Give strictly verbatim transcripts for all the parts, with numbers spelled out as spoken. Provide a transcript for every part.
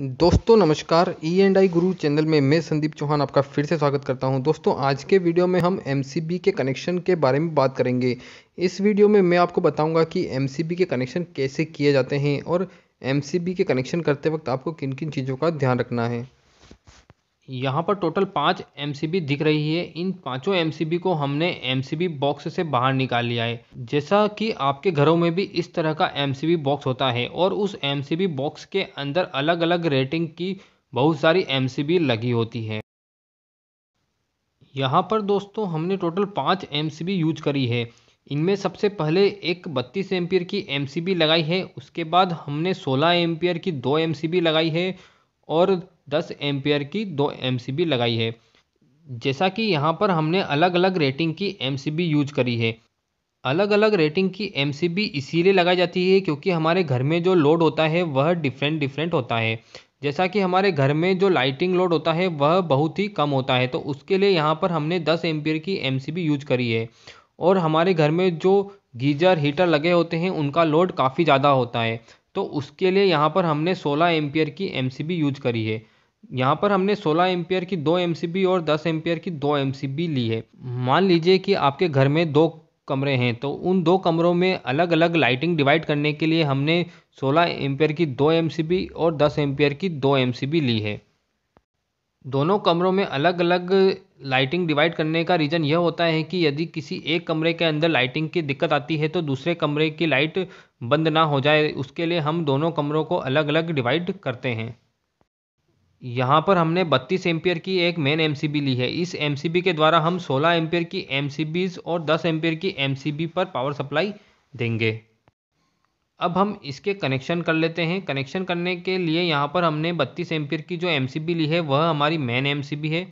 दोस्तों नमस्कार, E and I Guru channel में मैं संदीप चौहान आपका फिर से स्वागत करता हूं। दोस्तों आज के वीडियो में हम एम सी बी के कनेक्शन के बारे में बात करेंगे। इस वीडियो में मैं आपको बताऊंगा कि एम सी बी के कनेक्शन कैसे किए जाते हैं और एम सी बी के कनेक्शन करते वक्त आपको किन किन चीज़ों का ध्यान रखना है। यहाँ पर टोटल पाँच एम सी बी दिख रही है। इन पाँचों एम सी बी को हमने एम सी बी बॉक्स से बाहर निकाल लिया है। जैसा कि आपके घरों में भी इस तरह का एम सी बी बॉक्स होता है और उस एम सी बी बॉक्स के अंदर अलग अलग रेटिंग की बहुत सारी एम सी बी लगी होती है। यहाँ पर दोस्तों हमने टोटल पाँच एम सी बी यूज करी है। इनमें सबसे पहले एक बत्तीस एम्पियर की एम सी बी लगाई है, उसके बाद हमने सोलह एम्पियर की दो एम सी बी लगाई है और दस एम्पियर की दो एम सी बी लगाई है। जैसा कि यहाँ पर हमने अलग अलग रेटिंग की एम सी बी यूज करी है। अलग अलग रेटिंग की एम सी बी इसीलिए लगाई जाती है क्योंकि हमारे घर में जो लोड होता है वह डिफरेंट डिफरेंट होता है। जैसा कि हमारे घर में जो लाइटिंग लोड होता है वह बहुत ही कम होता है, तो उसके लिए यहाँ पर हमने दस एम्पियर की एम सी बी यूज करी है। और हमारे घर में जो गीजर हीटर लगे होते हैं उनका लोड काफ़ी ज़्यादा होता है, तो उसके लिए यहाँ पर हमने सोलह एम्पियर की एम सी बी यूज करी है। यहाँ पर हमने सोलह एम्पियर की दो एम सी बी और दस एम्पियर की दो एम सी बी ली है। मान लीजिए कि आपके घर में दो कमरे हैं, तो उन दो कमरों में अलग अलग लाइटिंग डिवाइड करने के लिए हमने सोलह एम्पियर की दो एम सी बी और दस एम्पियर की दो एम सी बी ली है। दोनों कमरों में अलग अलग लाइटिंग डिवाइड करने का रीज़न यह होता है कि यदि किसी एक कमरे के अंदर लाइटिंग की दिक्कत आती है तो दूसरे कमरे की लाइट बंद ना हो जाए, उसके लिए हम दोनों कमरों को अलग अलग डिवाइड करते हैं। यहाँ पर हमने बत्तीस एम्पियर की एक मेन एम सी बी ली है। इस एम सी बी के द्वारा हम सोलह एम्पियर की एम सी बीज़ और दस एम्पियर की एम सी बी पर पावर सप्लाई देंगे। अब हम इसके कनेक्शन कर लेते हैं। कनेक्शन करने के लिए यहाँ पर हमने बत्तीस एम्पियर की जो एम सी बी ली है वह हमारी मेन एम सी बी है।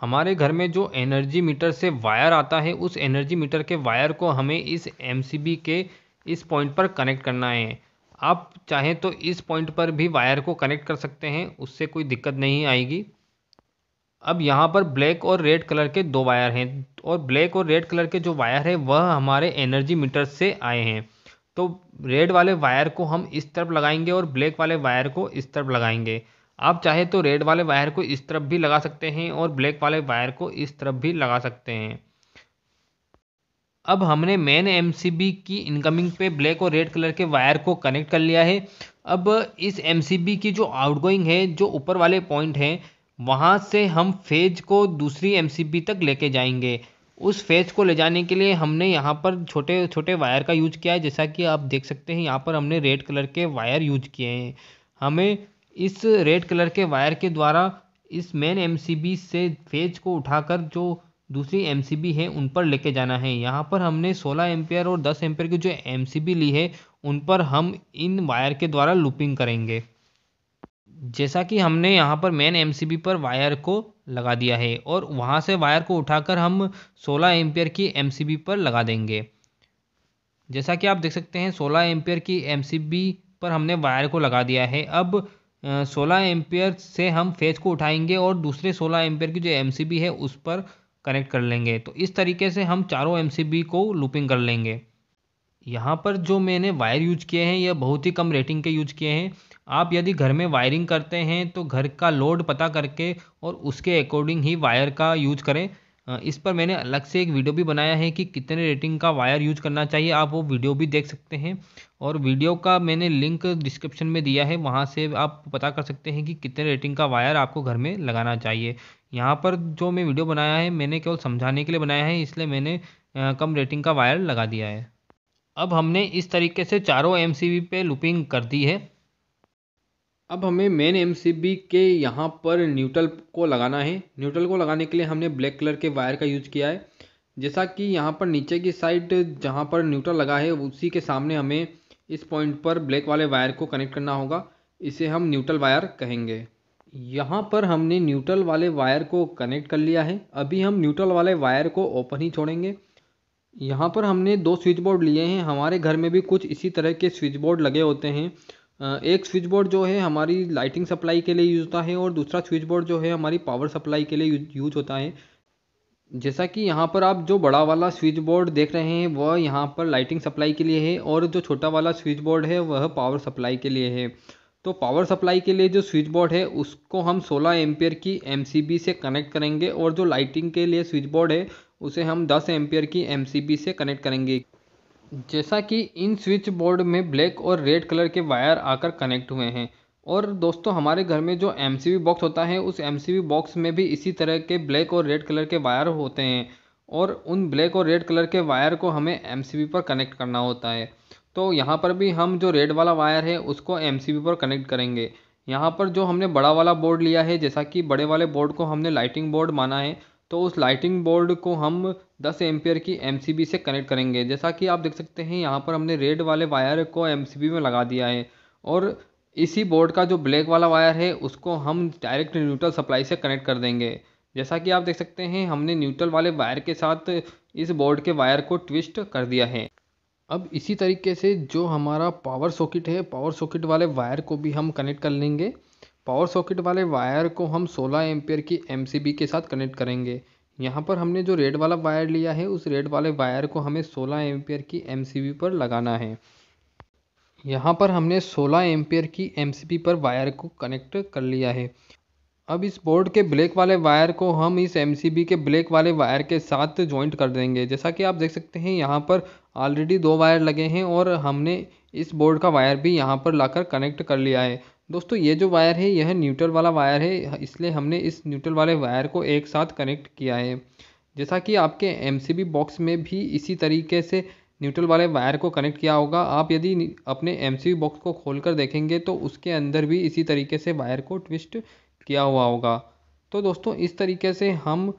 हमारे घर में जो एनर्जी मीटर से वायर आता है उस एनर्जी मीटर के वायर को हमें इस एम सी बी के इस पॉइंट पर कनेक्ट करना है। आप चाहें तो इस पॉइंट पर भी वायर को कनेक्ट कर सकते हैं, उससे कोई दिक्कत नहीं आएगी। अब यहाँ पर ब्लैक और रेड कलर के दो वायर हैं और ब्लैक और रेड कलर के जो वायर है वह हमारे एनर्जी मीटर से आए हैं, तो रेड वाले वायर को हम इस तरफ लगाएंगे और ब्लैक वाले वायर को इस तरफ लगाएंगे। आप चाहे तो रेड वाले वायर को इस तरफ भी लगा सकते हैं और ब्लैक वाले वायर को इस तरफ भी लगा सकते हैं। अब हमने मेन एम सी बी की इनकमिंग पे ब्लैक और रेड कलर के वायर को कनेक्ट कर लिया है। अब इस एम सी बी की जो आउटगोइंग है, जो ऊपर वाले पॉइंट हैं, वहाँ से हम फेज को दूसरी एम सी बी तक लेके जाएंगे। उस फेज को ले जाने के लिए हमने यहाँ पर छोटे छोटे वायर का यूज किया है। जैसा कि आप देख सकते हैं यहाँ पर हमने रेड कलर के वायर यूज किए हैं। हमें इस रेड कलर के वायर के द्वारा इस मेन एम सी बी से फेज को उठाकर जो दूसरी एम सी बी है उन पर लेके जाना है। यहाँ पर हमने सोलह एम्पियर और दस एम्पियर की जो एम सी बी ली है उन पर हम इन वायर के द्वारा लूपिंग करेंगे। जैसा कि हमने यहाँ पर मेन एम सी बी पर वायर को लगा दिया है और वहाँ से वायर को उठाकर हम सोलह एम्पियर की एम सी बी पर लगा देंगे। जैसा कि आप देख सकते हैं सोलह एम्पियर की एम सी बी पर हमने वायर को लगा दिया है। अब सोलह एम्पियर से हम फेज को उठाएंगे और दूसरे सोलह एम्पियर की जो एम सी बी है उस पर कनेक्ट कर लेंगे। तो इस तरीके से हम चारों एम सी बी को लूपिंग कर लेंगे। यहाँ पर जो मैंने वायर यूज किए हैं यह बहुत ही कम रेटिंग के यूज किए हैं। आप यदि घर में वायरिंग करते हैं तो घर का लोड पता करके और उसके अकॉर्डिंग ही वायर का यूज करें। इस पर मैंने अलग से एक वीडियो भी बनाया है कि कितने रेटिंग का वायर यूज करना चाहिए, आप वो वीडियो भी देख सकते हैं। और वीडियो का मैंने लिंक डिस्क्रिप्शन में दिया है, वहाँ से आप पता कर सकते हैं कि कितने रेटिंग का वायर आपको घर में लगाना चाहिए। यहाँ पर जो मैं वीडियो बनाया है मैंने केवल समझाने के लिए बनाया है, इसलिए मैंने कम रेटिंग का वायर लगा दिया है। अब हमने इस तरीके से चारों एम सी बी पे लूपिंग कर दी है। अब हमें मेन एम सी बी के यहाँ पर न्यूट्रल को लगाना है। न्यूट्रल को लगाने के लिए हमने ब्लैक कलर के वायर का यूज किया है। जैसा कि यहाँ पर नीचे की साइड जहाँ पर न्यूट्रल लगा है उसी के सामने हमें इस पॉइंट पर ब्लैक वाले वायर को कनेक्ट करना होगा, इसे हम न्यूट्रल वायर कहेंगे। यहाँ पर हमने न्यूट्रल वाले वायर को कनेक्ट कर लिया है। अभी हम न्यूट्रल वाले वायर को ओपन ही छोड़ेंगे। यहाँ पर हमने दो स्विच बोर्ड लिए हैं। हमारे घर में भी कुछ इसी तरह के स्विच बोर्ड लगे होते हैं। एक स्विच बोर्ड जो है हमारी लाइटिंग सप्लाई के लिए यूज होता है और दूसरा स्विच बोर्ड जो है हमारी पावर सप्लाई के लिए यूज होता है। जैसा कि यहाँ पर आप जो बड़ा वाला स्विच बोर्ड देख रहे हैं वह यहाँ पर लाइटिंग सप्लाई के लिए है और जो छोटा वाला स्विच बोर्ड है वह पावर सप्लाई के लिए है। तो पावर सप्लाई के लिए जो स्विच बोर्ड है उसको हम सोलह एम्पियर की एमसीबी से कनेक्ट करेंगे और जो लाइटिंग के लिए स्विच बोर्ड है उसे हम दस एम्पियर की एमसीबी से कनेक्ट करेंगे। जैसा कि इन स्विच बोर्ड में ब्लैक और रेड कलर के वायर आकर कनेक्ट हुए हैं। और दोस्तों हमारे घर में जो एमसीबी बॉक्स होता है उस एमसीबी बॉक्स में भी इसी तरह के ब्लैक और रेड कलर के वायर होते हैं और उन ब्लैक और रेड कलर के वायर को हमें एमसीबी पर कनेक्ट करना होता है। तो यहाँ पर भी हम जो रेड वाला वायर है उसको एमसीबी पर कनेक्ट करेंगे। यहाँ पर जो हमने बड़ा वाला बोर्ड लिया है, जैसा कि बड़े वाले बोर्ड को हमने लाइटिंग बोर्ड माना है, तो उस लाइटिंग बोर्ड को हम दस एम्पियर की एमसीबी से कनेक्ट करेंगे। जैसा कि आप देख सकते हैं यहाँ पर हमने रेड वाले वायर को एमसीबी में लगा दिया है और इसी बोर्ड का जो ब्लैक वाला वायर है उसको हम डायरेक्ट न्यूट्रल सप्लाई से कनेक्ट कर देंगे। जैसा कि आप देख सकते हैं हमने न्यूट्रल वाले वायर के साथ इस बोर्ड के वायर को ट्विस्ट कर दिया है। अब इसी तरीके से जो हमारा पावर सॉकेट है, पावर सॉकेट वाले वायर को भी हम कनेक्ट कर लेंगे। पावर सॉकेट वाले वायर को हम सोलह एम्पियर की एमसीबी के साथ कनेक्ट करेंगे। यहाँ पर हमने जो रेड वाला वायर लिया है उस रेड वाले वायर को हमें सोलह एम्पियर की एमसीबी पर लगाना है। यहाँ पर हमने सोलह एम्पियर की एमसीबी पर वायर को कनेक्ट कर लिया है। अब इस बोर्ड के ब्लैक वाले वायर को हम इस एमसीबी के ब्लैक वाले वायर के साथ जॉइंट कर देंगे। जैसा कि आप देख सकते हैं यहाँ पर ऑलरेडी दो वायर लगे हैं और हमने इस बोर्ड का वायर भी यहाँ पर लाकर कनेक्ट कर लिया है। दोस्तों ये जो वायर है यह न्यूट्रल वाला वायर है, इसलिए हमने इस न्यूट्रल वाले वायर को एक साथ कनेक्ट किया है। जैसा कि आपके एमसीबी बॉक्स में भी इसी तरीके से न्यूट्रल वाले वायर को कनेक्ट किया होगा। आप यदि अपने एमसीबी बॉक्स को खोलकर देखेंगे तो उसके अंदर भी इसी तरीके से वायर को ट्विस्ट किया हुआ होगा। तो दोस्तों इस तरीके से हम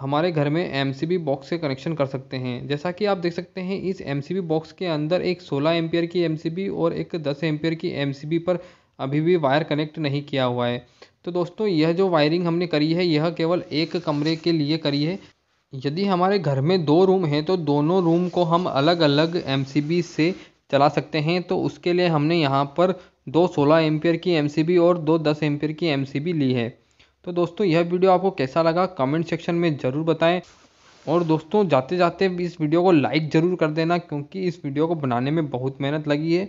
हमारे घर में एमसीबी बॉक्स से कनेक्शन कर सकते हैं। जैसा कि आप देख सकते हैं इस एमसीबी बॉक्स के अंदर एक सोलह एम्पियर की एमसीबी और एक दस एम्पियर की एमसीबी पर अभी भी वायर कनेक्ट नहीं किया हुआ है। तो दोस्तों यह जो वायरिंग हमने करी है यह केवल एक कमरे के लिए करी है। यदि हमारे घर में दो रूम हैं तो दोनों रूम को हम अलग अलग एमसीबी से चला सकते हैं। तो उसके लिए हमने यहाँ पर दो सोलह एम्पियर की एमसीबी और दो दस एम्पियर की एमसीबी ली है। तो दोस्तों यह वीडियो आपको कैसा लगा कमेंट सेक्शन में ज़रूर बताएं। और दोस्तों जाते जाते इस वीडियो को लाइक ज़रूर कर देना क्योंकि इस वीडियो को बनाने में बहुत मेहनत लगी है।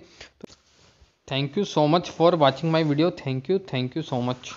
Thank you so much for watching my video. Thank you thank you so much.